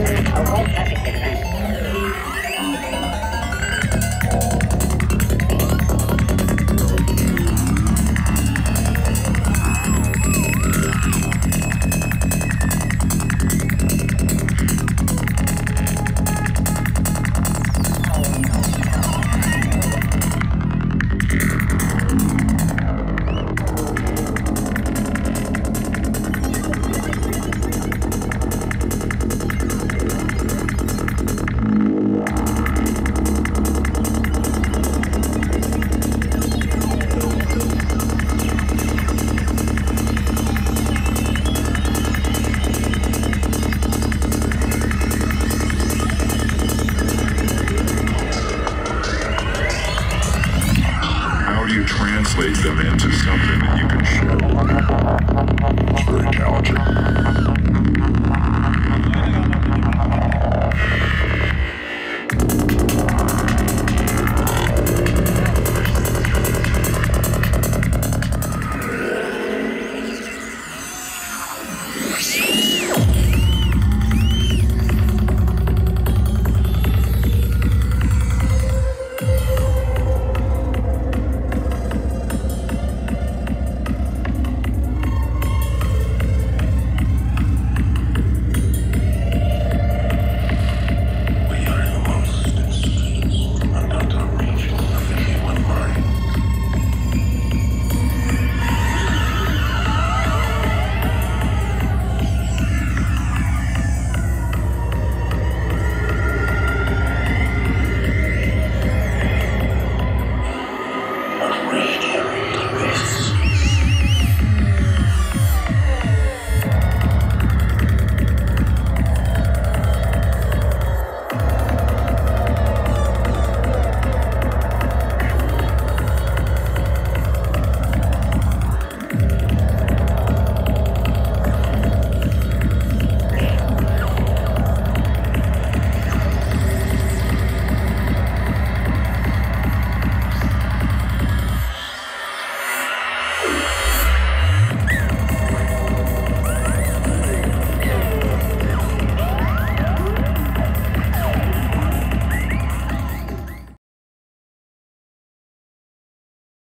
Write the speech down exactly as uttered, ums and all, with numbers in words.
I won't have it.